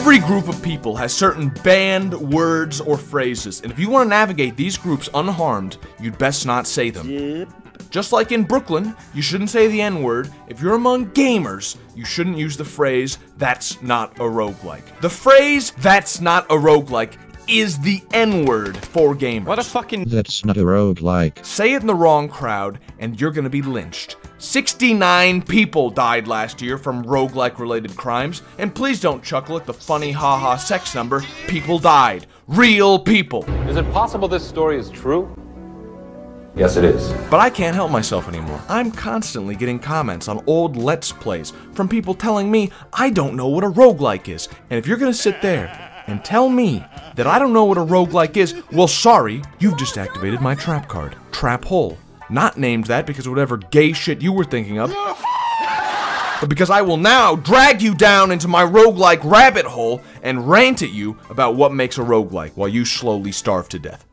Every group of people has certain banned words or phrases, and if you want to navigate these groups unharmed, you'd best not say them. Just like in Brooklyn, you shouldn't say the N-word. If you're among gamers, you shouldn't use the phrase, "That's not a roguelike." The phrase, "That's not a roguelike," is the N-word for gamers. What a fucking— That's not a roguelike. Say it in the wrong crowd, and you're gonna be lynched. 69 people died last year from roguelike-related crimes, and please don't chuckle at the funny haha sex number. People died. Real people. Is it possible this story is true? Yes, it is. But I can't help myself anymore. I'm constantly getting comments on old Let's Plays from people telling me I don't know what a roguelike is. And if you're gonna sit there and tell me that I don't know what a roguelike is, well, sorry, you've just activated my trap card. Trap hole. Not named that because of whatever gay shit you were thinking of, but because I will now drag you down into my roguelike rabbit hole and rant at you about what makes a roguelike while you slowly starve to death.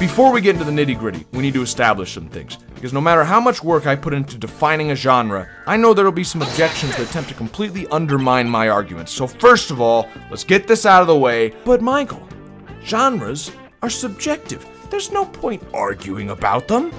Before we get into the nitty-gritty, we need to establish some things, because no matter how much work I put into defining a genre, I know there'll be some objections that attempt to completely undermine my arguments. So first of all, let's get this out of the way. But Michael, genres are subjective. There's no point arguing about them.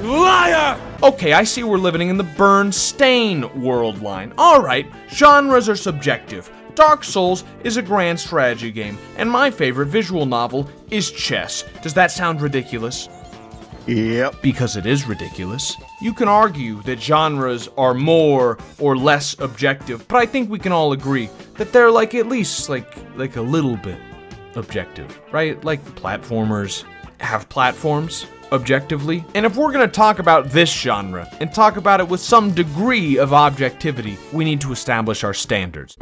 Liar! Okay, I see we're living in the Bernstein world line. Alright, genres are subjective. Dark Souls is a grand strategy game, and my favorite visual novel is chess. Does that sound ridiculous? Yep. Because it is ridiculous. You can argue that genres are more or less objective, but I think we can all agree that they're like at least like a little bit objective, right? Like platformers have platforms objectively. And if we're gonna talk about this genre and talk about it with some degree of objectivity, we need to establish our standards.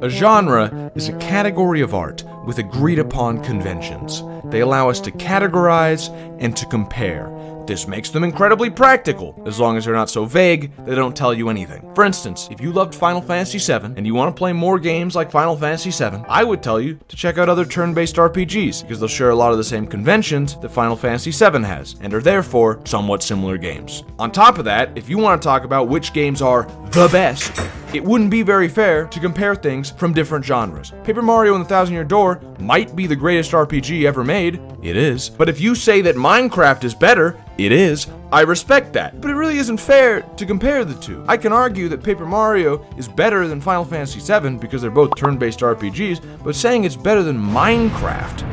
A genre is a category of art with agreed-upon conventions. They allow us to categorize and to compare. This makes them incredibly practical, as long as they're not so vague they don't tell you anything. For instance, if you loved Final Fantasy VII and you want to play more games like Final Fantasy VII, I would tell you to check out other turn-based RPGs, because they'll share a lot of the same conventions that Final Fantasy VII has, and are therefore somewhat similar games. On top of that, if you want to talk about which games are the best, it wouldn't be very fair to compare things from different genres. Paper Mario and the Thousand Year Door might be the greatest RPG ever made. It is. But if you say that Minecraft is better, it is. I respect that. But it really isn't fair to compare the two. I can argue that Paper Mario is better than Final Fantasy VII because they're both turn-based RPGs, but saying it's better than Minecraft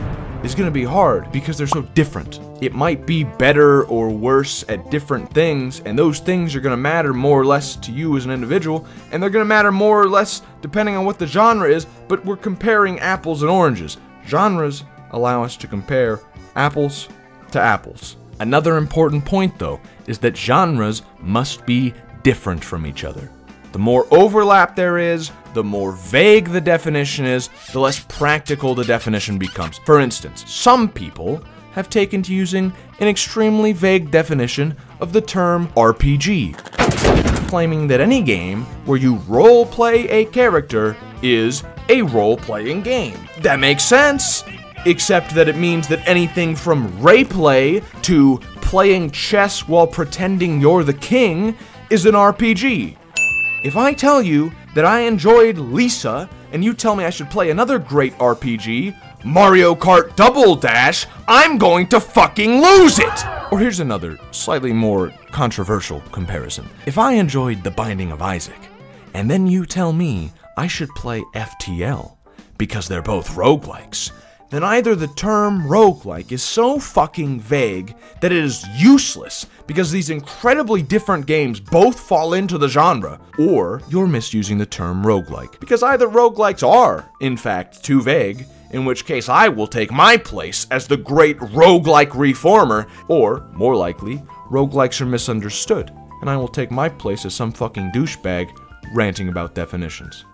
is gonna be hard because they're so different. It might be better or worse at different things, and those things are going to matter more or less to you as an individual, and they're going to matter more or less depending on what the genre is, but we're comparing apples and oranges. Genres allow us to compare apples to apples. Another important point, though, is that genres must be different from each other. The more overlap there is, the more vague the definition is, the less practical the definition becomes. For instance, some people have taken to using an extremely vague definition of the term RPG, claiming that any game where you role-play a character is a role-playing game. That makes sense, except that it means that anything from rayplay to playing chess while pretending you're the king is an RPG. If I tell you that I enjoyed Lisa, and you tell me I should play another great RPG, Mario Kart Double Dash, I'm going to fucking lose it! Or here's another, slightly more controversial comparison. If I enjoyed The Binding of Isaac, and then you tell me I should play FTL, because they're both roguelikes, then either the term roguelike is so fucking vague that it is useless, because these incredibly different games both fall into the genre, or you're misusing the term roguelike, because either roguelikes are, in fact, too vague, in which case I will take my place as the great roguelike reformer, or, more likely, roguelikes are misunderstood, and I will take my place as some fucking douchebag ranting about definitions.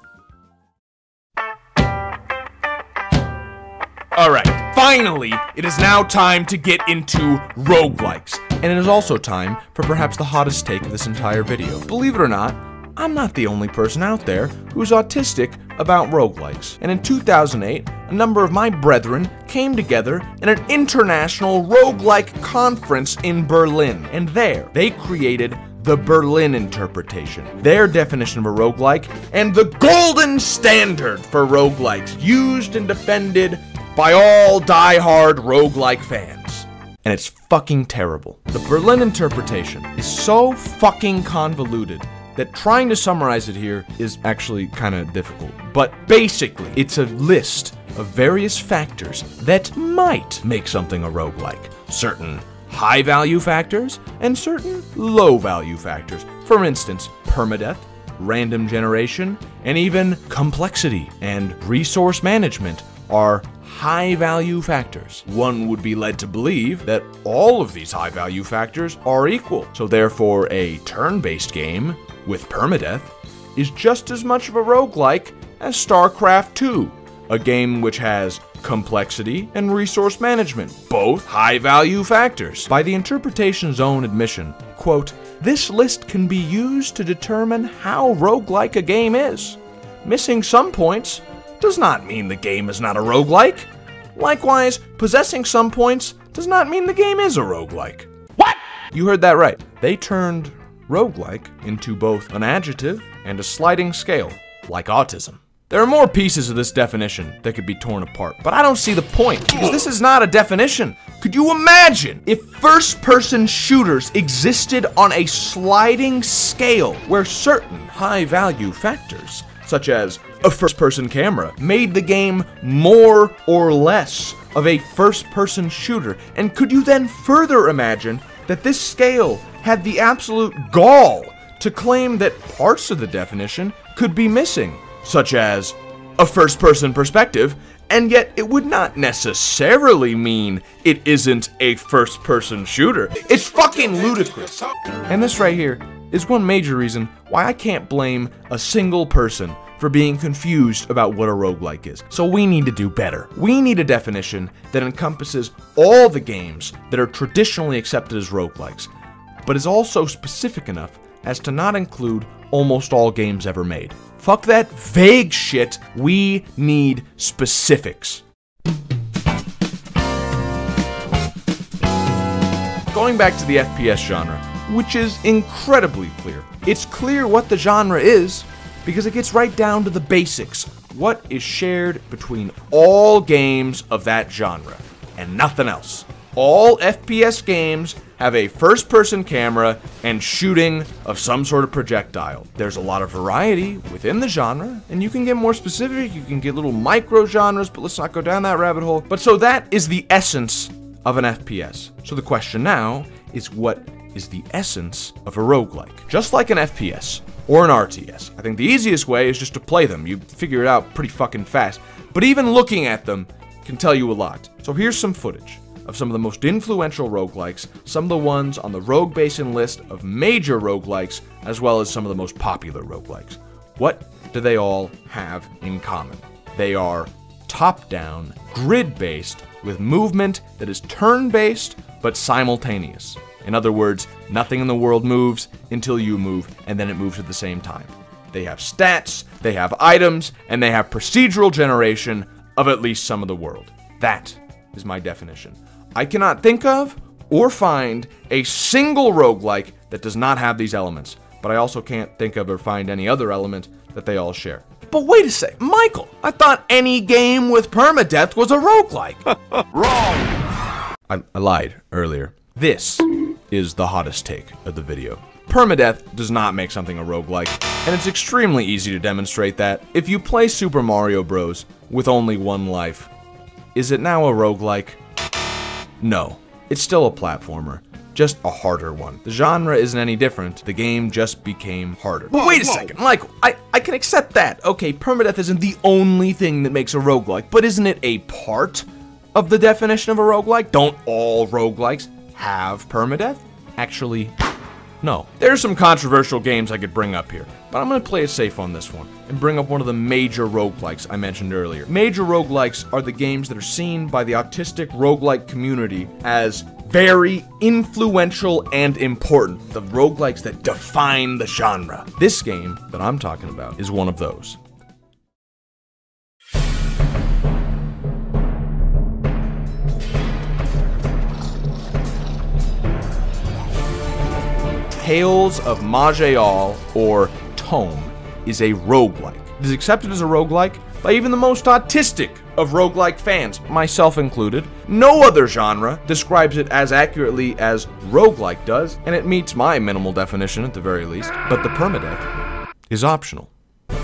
Alright, finally, it is now time to get into roguelikes, and it is also time for perhaps the hottest take of this entire video. Believe it or not, I'm not the only person out there who's autistic about roguelikes, and in 2008, a number of my brethren came together at an international roguelike conference in Berlin, and there they created the Berlin Interpretation, their definition of a roguelike, and the golden standard for roguelikes, used and defended by all die-hard roguelike fans. And it's fucking terrible. The Berlin Interpretation is so fucking convoluted that trying to summarize it here is actually kind of difficult. But basically, it's a list of various factors that might make something a roguelike. Certain high-value factors and certain low-value factors. For instance, permadeath, random generation, and even complexity and resource management are high-value factors. One would be led to believe that all of these high-value factors are equal, so therefore a turn-based game with permadeath is just as much of a roguelike as StarCraft II, a game which has complexity and resource management, both high-value factors. By the interpretation's own admission, quote, "This list can be used to determine how roguelike a game is. Missing some points does not mean the game is not a roguelike. Likewise, possessing some points does not mean the game is a roguelike." What? You heard that right. They turned roguelike into both an adjective and a sliding scale, like autism. There are more pieces of this definition that could be torn apart, but I don't see the point, because this is not a definition. Could you imagine if first-person shooters existed on a sliding scale where certain high-value factors, such as a first-person camera, made the game more or less of a first-person shooter? And could you then further imagine that this scale had the absolute gall to claim that parts of the definition could be missing, such as a first-person perspective, and yet it would not necessarily mean it isn't a first-person shooter? It's fucking ludicrous. And this right here is one major reason why I can't blame a single person for being confused about what a roguelike is. So we need to do better. We need a definition that encompasses all the games that are traditionally accepted as roguelikes, but is also specific enough as to not include almost all games ever made. Fuck that vague shit. We need specifics. Going back to the FPS genre, which is incredibly clear. It's clear what the genre is because it gets right down to the basics. What is shared between all games of that genre and nothing else? All FPS games have a first-person camera and shooting of some sort of projectile. There's a lot of variety within the genre, and you can get more specific, you can get little micro-genres, but let's not go down that rabbit hole. But so that is the essence of an FPS. So the question now is, what is the essence of a roguelike? Just like an FPS or an RTS, I think the easiest way is just to play them. You figure it out pretty fucking fast, but even looking at them can tell you a lot. So here's some footage of some of the most influential roguelikes, some of the ones on the Rogue Basin list of major roguelikes, as well as some of the most popular roguelikes. What do they all have in common? They are top-down, grid-based, with movement that is turn-based but simultaneous. In other words, nothing in the world moves until you move, and then it moves at the same time. They have stats, they have items, and they have procedural generation of at least some of the world. That is my definition. I cannot think of or find a single roguelike that does not have these elements, but I also can't think of or find any other element that they all share. But wait a sec, Michael, I thought any game with permadeath was a roguelike. Wrong! I lied earlier. This is the hottest take of the video. Permadeath does not make something a roguelike, and it's extremely easy to demonstrate that. If you play Super Mario Bros. With only one life, is it now a roguelike? No. It's still a platformer, just a harder one. The genre isn't any different, the game just became harder. But wait a second, Michael, I can accept that. Okay, permadeath isn't the only thing that makes a roguelike, but isn't it a part of the definition of a roguelike? Don't all roguelikes have permadeath? Actually, no. There's some controversial games I could bring up here, but I'm gonna play it safe on this one and bring up one of the major roguelikes I mentioned earlier. Major roguelikes are the games that are seen by the autistic roguelike community as very influential and important, the roguelikes that define the genre. This game that I'm talking about is one of those. Tales of Maj'Eyal, or Tome, is a roguelike. It is accepted as a roguelike by even the most autistic of roguelike fans, myself included. No other genre describes it as accurately as roguelike does, and it meets my minimal definition at the very least, but the permadeath is optional.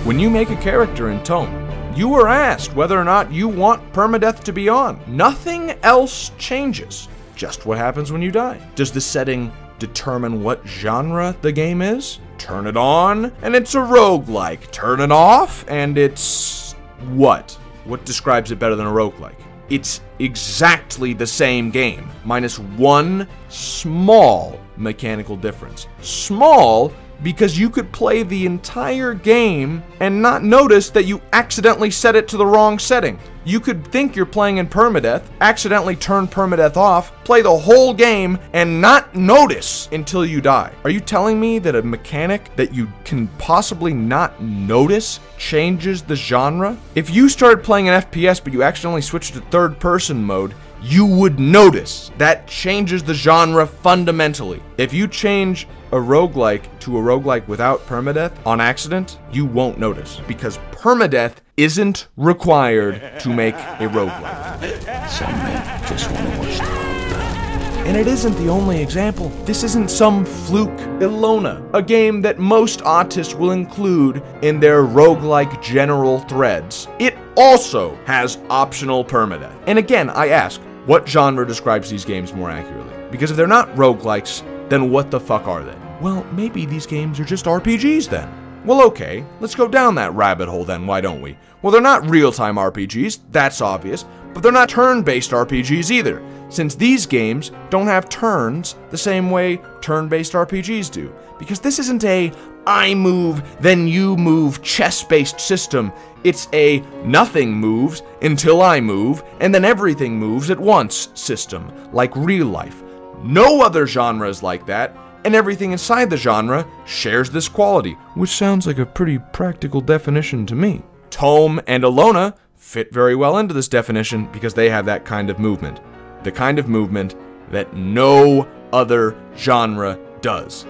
When you make a character in Tome, you are asked whether or not you want permadeath to be on. Nothing else changes, just what happens when you die. Does the setting determine what genre the game is? Turn it on, and it's a roguelike. Turn it off, and it's... what? What describes it better than a roguelike? It's exactly the same game, minus one small mechanical difference. Small, because you could play the entire game and not notice that you accidentally set it to the wrong setting. You could think you're playing in permadeath, accidentally turn permadeath off, play the whole game, and not notice until you die. Are you telling me that a mechanic that you can possibly not notice changes the genre? If you started playing an FPS but you accidentally switched to third-person mode, you would notice. That changes the genre fundamentally. If you change a roguelike to a roguelike without permadeath on accident, you won't notice, because permadeath isn't required to make a roguelike. Some men just want to watch the world burn. And it isn't the only example. This isn't some fluke. Elona, a game that most autists will include in their roguelike general threads, it also has optional permadeath. And again, I ask, what genre describes these games more accurately? Because if they're not roguelikes, then what the fuck are they? Well, maybe these games are just RPGs then. Well, okay, let's go down that rabbit hole then, why don't we? Well, they're not real-time RPGs, that's obvious, but they're not turn-based RPGs either, since these games don't have turns the same way turn-based RPGs do. Because this isn't a I move, then you move chess-based system. It's a nothing moves until I move, and then everything moves at once system, like real life. No other genre is like that, and everything inside the genre shares this quality, which sounds like a pretty practical definition to me. Tome and Elona fit very well into this definition because they have that kind of movement. The kind of movement that no other genre does.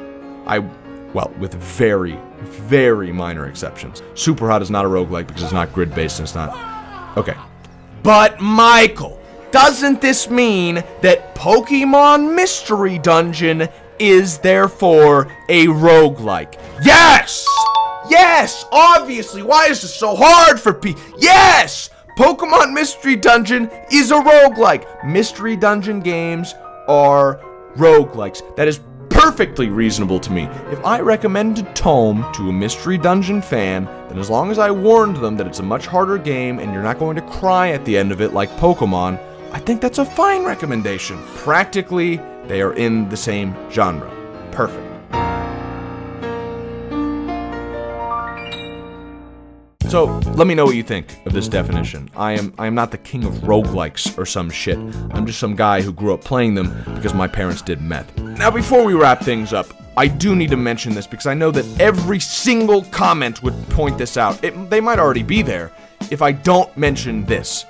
Well, with very, very minor exceptions. Superhot is not a roguelike because it's not grid-based and it's not... okay. But Michael! Doesn't this mean that Pokemon Mystery Dungeon is therefore a roguelike? Yes! Yes! Obviously! Why is this so hard for people? Yes! Pokemon Mystery Dungeon is a roguelike. Mystery Dungeon games are roguelikes. That is perfectly reasonable to me. If I recommended Tome to a Mystery Dungeon fan, then as long as I warned them that it's a much harder game and you're not going to cry at the end of it like Pokemon, I think that's a fine recommendation. Practically, they are in the same genre. Perfect. So, let me know what you think of this definition. I am not the king of roguelikes or some shit. I'm just some guy who grew up playing them because my parents did meth. Now, before we wrap things up, I do need to mention this because I know that every single comment would point this out. They might already be there if I don't mention this.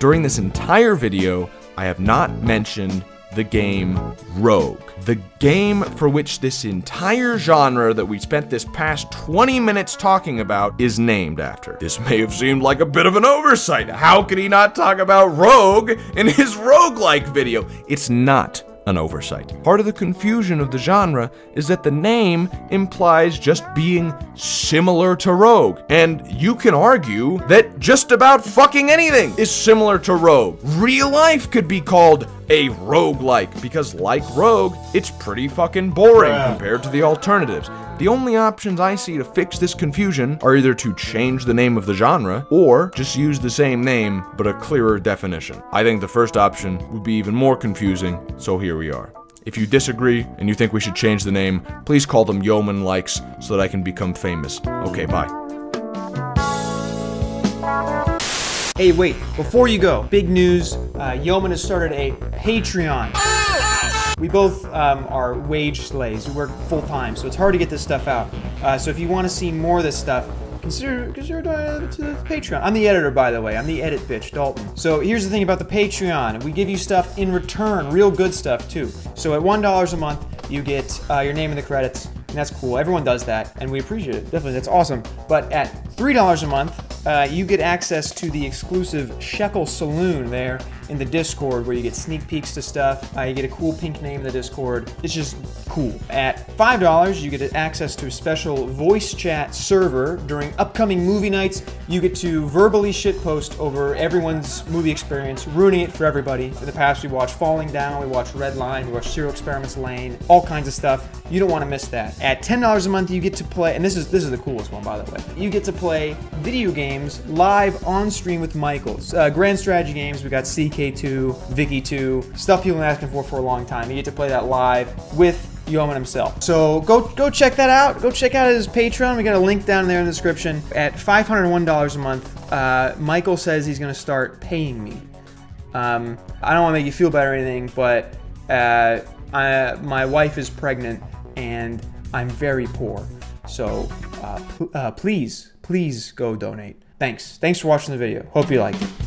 During this entire video, I have not mentioned the game Rogue. The game for which this entire genre that we spent this past 20 minutes talking about is named after. This may have seemed like a bit of an oversight. How could he not talk about Rogue in his roguelike video? It's not an oversight. Part of the confusion of the genre is that the name implies just being similar to Rogue, and you can argue that just about fucking anything is similar to Rogue. Real life could be called a roguelike because, like Rogue, it's pretty fucking boring compared to the alternatives. The only options I see to fix this confusion are either to change the name of the genre or just use the same name but a clearer definition. I think the first option would be even more confusing, so here we are. If you disagree and you think we should change the name, please call them Yeoman likes so that I can become famous. Okay, bye. Hey, wait, before you go, big news, Yeoman has started a Patreon. We both are wage slaves. We work full-time, so it's hard to get this stuff out. So if you want to see more of this stuff, consider donating to the Patreon. I'm the editor, by the way. I'm the edit bitch, Dalton. So here's the thing about the Patreon. We give you stuff in return, real good stuff, too. So at $1 a month, you get your name in the credits, and that's cool. Everyone does that, and we appreciate it. Definitely, that's awesome. But at $3 a month, you get access to the exclusive Shekel Saloon there in the Discord, where you get sneak peeks to stuff. You get a cool pink name in the Discord. It's just cool. At $5, you get access to a special voice chat server. During upcoming movie nights, you get to verbally shitpost over everyone's movie experience, ruining it for everybody. In the past, we watched Falling Down, we watched Red Line, we watched Serial Experiments Lane, all kinds of stuff. You don't want to miss that. At $10 a month, you get to play, and this is the coolest one, by the way. You get to play video games live on stream with Michael. Grand strategy games, we got CK2, Vicky 2, stuff people have been asking for a long time. You get to play that live with Yeoman himself. So go check that out. Go check out his Patreon. We got a link down there in the description. At $501 a month, Michael says he's gonna start paying me. I don't want to make you feel bad or anything, but my wife is pregnant and I'm very poor. So please go donate. Thanks. Thanks for watching the video. Hope you liked it.